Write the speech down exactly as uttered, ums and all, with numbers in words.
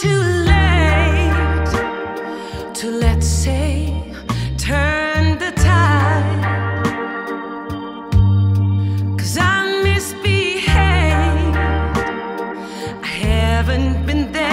too late to, let's say, turn the tide. 'Cause I misbehaved, I haven't been there.